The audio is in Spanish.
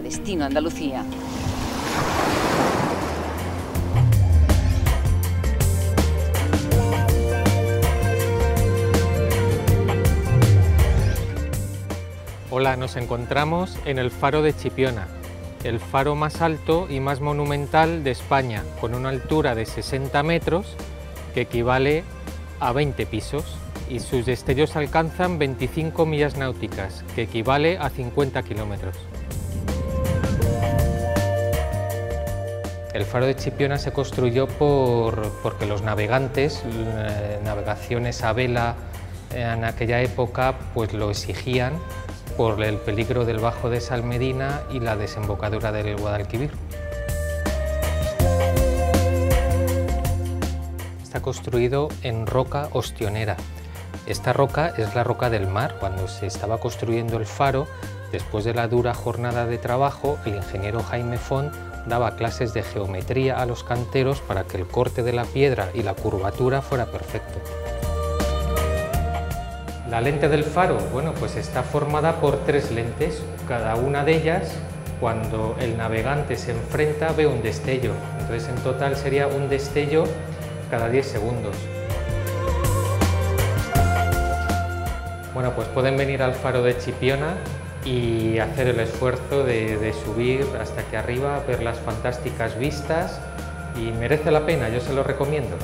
a Destino Andalucía. Hola, nos encontramos en el faro de Chipiona, el faro más alto y más monumental de España, con una altura de 60 metros que equivale a 20 pisos y sus destellos alcanzan 25 millas náuticas, que equivale a 50 kilómetros. El faro de Chipiona se construyó porque los navegantes, navegaciones a vela en aquella época, pues lo exigían por el peligro del Bajo de Salmedina y la desembocadura del Guadalquivir. Está construido en roca ostionera. Esta roca es la roca del mar. Cuando se estaba construyendo el faro, después de la dura jornada de trabajo, el ingeniero Jaime Font daba clases de geometría a los canteros para que el corte de la piedra y la curvatura fuera perfecto. La lente del faro, bueno, pues está formada por tres lentes. Cada una de ellas, cuando el navegante se enfrenta, ve un destello. Entonces, en total sería un destello cada 10 segundos. Bueno, pues pueden venir al faro de Chipiona y hacer el esfuerzo de subir hasta aquí arriba, ver las fantásticas vistas, y merece la pena, yo se lo recomiendo.